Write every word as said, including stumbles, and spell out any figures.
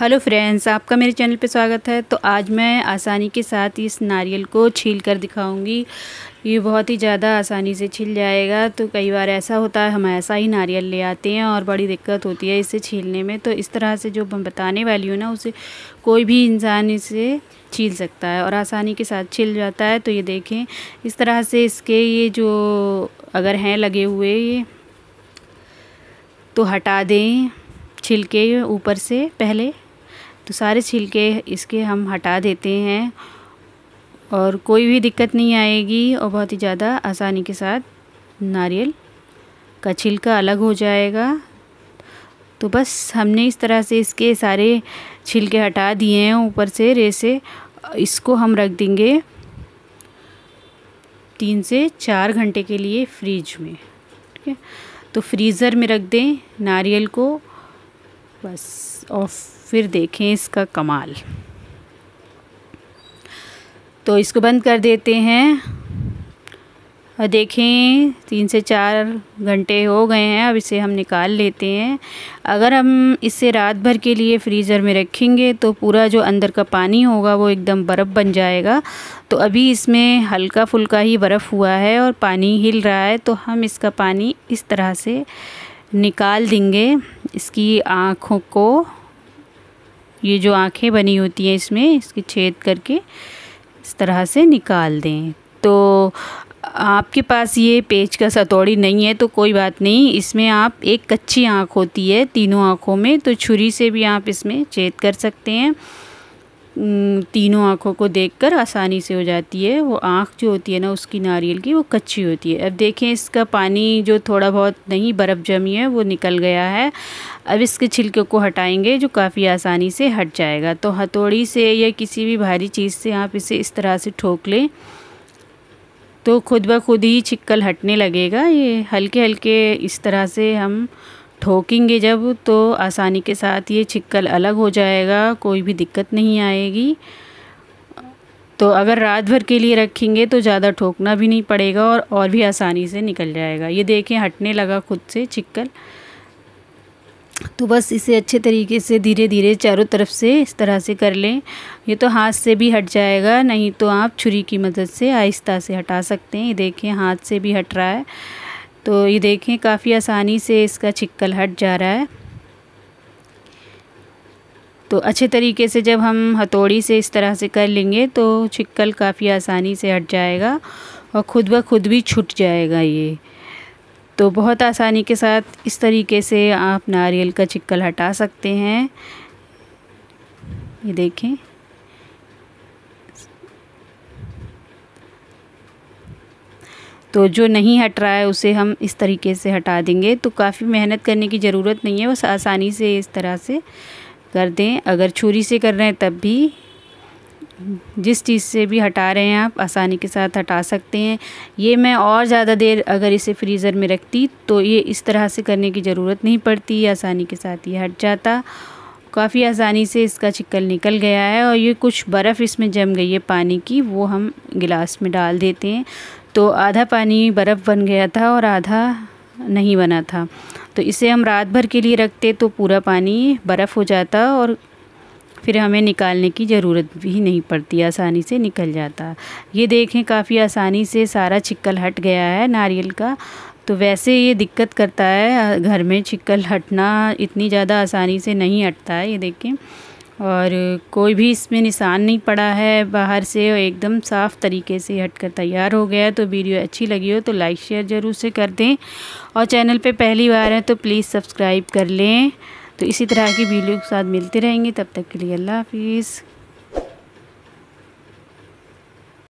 Hello friends, आपका मेरे channel पे स्वागत है। तो आज मैं आसानी के साथ इस नारियल को छील कर दिखाऊंगी। ये बहुत ही ज़्यादा आसानी से छिल जाएगा। तो कई बार ऐसा होता है, हम ऐसा ही नारियल ले आते हैं और बड़ी दिक्कत होती है इसे छीलने में। तो इस तरह से जो मैं बताने वाली हूँ ना, उसे कोई भी इंसान इसे छील सकता है और आसानी के साथ छिल जाता है। तो ये देखें, इस तरह से इसके ये जो अगर हैं लगे हुए, ये तो हटा दें छिलके ऊपर से। पहले तो सारे छिलके इसके हम हटा देते हैं और कोई भी दिक्कत नहीं आएगी और बहुत ही ज़्यादा आसानी के साथ नारियल का छिलका अलग हो जाएगा। तो बस हमने इस तरह से इसके सारे छिलके हटा दिए हैं ऊपर से रेसे। इसको हम रख देंगे तीन से चार घंटे के लिए फ्रीज में, ठीक है। तो फ्रीज़र में रख दें नारियल को बस, और फिर देखें इसका कमाल। तो इसको बंद कर देते हैं और देखें तीन से चार घंटे हो गए हैं। अब इसे हम निकाल लेते हैं। अगर हम इसे रात भर के लिए फ्रीज़र में रखेंगे तो पूरा जो अंदर का पानी होगा वो एकदम बर्फ़ बन जाएगा। तो अभी इसमें हल्का फुल्का ही बर्फ़ हुआ है और पानी हिल रहा है। तो हम इसका पानी इस तरह से निकाल देंगे। इसकी आँखों को, ये जो आँखें बनी होती हैं इसमें, इसके छेद करके इस तरह से निकाल दें। तो आपके पास ये पेचकस हथौड़ी नहीं है तो कोई बात नहीं, इसमें आप एक कच्ची आँख होती है तीनों आँखों में, तो छुरी से भी आप इसमें छेद कर सकते हैं। तीनों आँखों को देखकर आसानी से हो जाती है। वो आँख जो होती है ना उसकी नारियल की, वो कच्ची होती है। अब देखें इसका पानी जो थोड़ा बहुत नहीं बर्फ़ जमी है वो निकल गया है। अब इसके छिलके को हटाएंगे जो काफ़ी आसानी से हट जाएगा। तो हथौड़ी से या किसी भी भारी चीज़ से आप इसे इस तरह से ठोक लें तो खुद ब खुद ही छिक्कल हटने लगेगा। ये हल्के हल्के इस तरह से हम ठोकेंगे जब, तो आसानी के साथ ये छिक्कल अलग हो जाएगा, कोई भी दिक्कत नहीं आएगी। तो अगर रात भर के लिए रखेंगे तो ज़्यादा ठोकना भी नहीं पड़ेगा और और भी आसानी से निकल जाएगा। ये देखें हटने लगा खुद से छिक्कल। तो बस इसे अच्छे तरीके से धीरे धीरे चारों तरफ से इस तरह से कर लें। ये तो हाथ से भी हट जाएगा, नहीं तो आप छुरी की मदद से आहिस्ता से हटा सकते हैं। ये देखें हाथ से भी हट रहा है। तो ये देखें काफ़ी आसानी से इसका छिक्कल हट जा रहा है। तो अच्छे तरीके से जब हम हथौड़ी से इस तरह से कर लेंगे तो छिक्कल काफ़ी आसानी से हट जाएगा और ख़ुद ब खुद भी छूट जाएगा ये। तो बहुत आसानी के साथ इस तरीके से आप नारियल का छिक्कल हटा सकते हैं। ये देखें, तो जो नहीं हट रहा है उसे हम इस तरीके से हटा देंगे। तो काफ़ी मेहनत करने की ज़रूरत नहीं है, बस आसानी से इस तरह से कर दें। अगर छुरी से कर रहे हैं तब भी, जिस चीज़ से भी हटा रहे हैं आप आसानी के साथ हटा सकते हैं। ये मैं और ज़्यादा देर अगर इसे फ्रीज़र में रखती तो ये इस तरह से करने की ज़रूरत नहीं पड़ती, आसानी के साथ ये हट जाता। काफ़ी आसानी से इसका छिक्कल निकल गया है और ये कुछ बर्फ़ इसमें जम गई है पानी की, वो हम गिलास में डाल देते हैं। तो आधा पानी बर्फ़ बन गया था और आधा नहीं बना था। तो इसे हम रात भर के लिए रखते तो पूरा पानी बर्फ़ हो जाता और फिर हमें निकालने की ज़रूरत भी नहीं पड़ती, आसानी से निकल जाता। ये देखें काफ़ी आसानी से सारा छिक्कल हट गया है नारियल का। तो वैसे ये दिक्कत करता है घर में छिक्कल हटना, इतनी ज़्यादा आसानी से नहीं हटता है। ये देखें, और कोई भी इसमें निशान नहीं पड़ा है बाहर से, एकदम साफ़ तरीके से हटकर तैयार हो गया है। तो वीडियो अच्छी लगी हो तो लाइक शेयर ज़रूर से कर दें और चैनल पे पहली बार है तो प्लीज़ सब्सक्राइब कर लें। तो इसी तरह की वीडियो के साथ मिलते रहेंगे, तब तक के लिए अल्लाह हाफिज़।